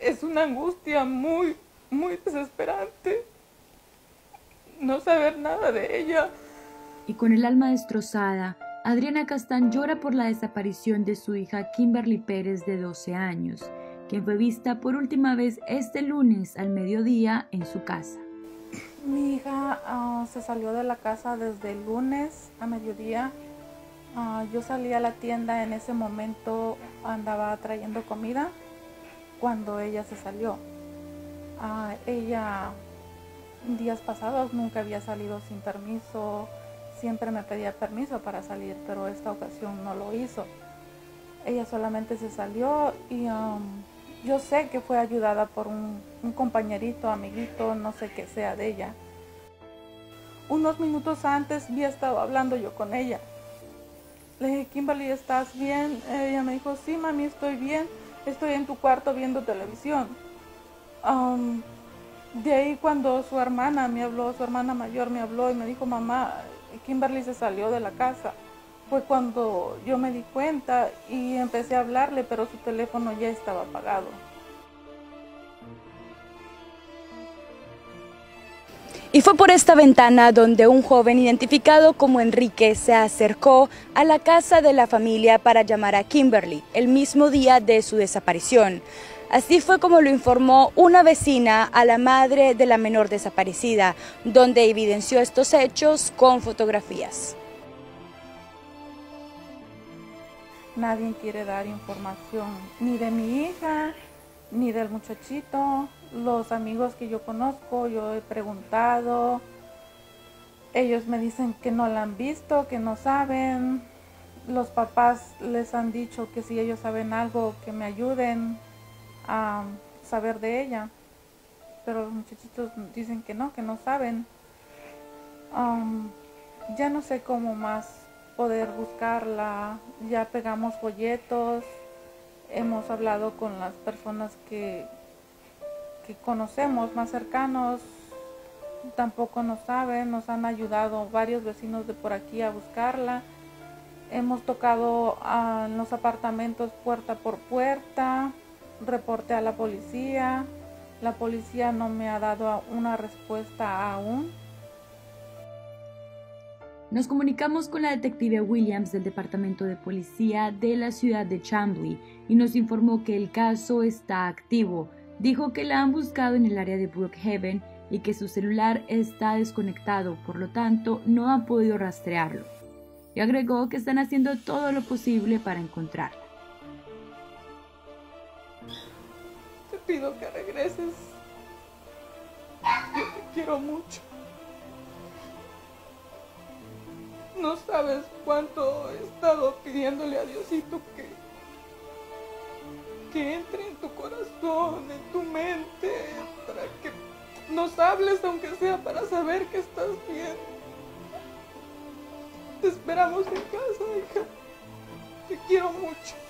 es una angustia muy, muy desesperante no saber nada de ella. Y con el alma destrozada, Adriana Castán llora por la desaparición de su hija Kimberly Pérez, de 12 años, quien fue vista por última vez este lunes al mediodía en su casa. Mi hija se salió de la casa desde el lunes a mediodía. Yo salí a la tienda, en ese momento andaba trayendo comida cuando ella se salió. Ella días pasados nunca había salido sin permiso, siempre me pedía permiso para salir, pero esta ocasión no lo hizo. Ella solamente se salió y yo sé que fue ayudada por un compañerito, amiguito, no sé qué sea de ella. Unos minutos antes había estado hablando yo con ella. Le dije, Kimberly, ¿estás bien? Ella me dijo, sí, mami, estoy bien. Estoy en tu cuarto viendo televisión. De ahí cuando su hermana me habló, su hermana mayor me habló y me dijo, mamá, Kimberly se salió de la casa. Fue cuando yo me di cuenta y empecé a hablarle, pero su teléfono ya estaba apagado. Y fue por esta ventana donde un joven identificado como Enrique se acercó a la casa de la familia para llamar a Kimberly el mismo día de su desaparición. Así fue como lo informó una vecina a la madre de la menor desaparecida, donde evidenció estos hechos con fotografías. Nadie quiere dar información, ni de mi hija, ni del muchachito. Los amigos que yo conozco, yo he preguntado, ellos me dicen que no la han visto, que no saben. Los papás les han dicho que si ellos saben algo, que me ayuden a saber de ella. Pero los muchachitos dicen que no saben. Ya no sé cómo más poder buscarla, ya pegamos folletos, hemos hablado con las personas que conocemos más cercanos, tampoco nos saben, nos han ayudado varios vecinos de por aquí a buscarla. Hemos tocado en los apartamentos puerta por puerta, reporté a la policía no me ha dado una respuesta aún. Nos comunicamos con la detective Williams del Departamento de Policía de la ciudad de Chamblee y nos informó que el caso está activo. Dijo que la han buscado en el área de Brookhaven y que su celular está desconectado, por lo tanto no han podido rastrearlo. Y agregó que están haciendo todo lo posible para encontrarla. Te pido que regreses. Yo te quiero mucho. No sabes cuánto he estado pidiéndole a Diosito que entre en tu corazón, en tu mente, para que nos hables, aunque sea para saber que estás bien. Te esperamos en casa, hija. Te quiero mucho.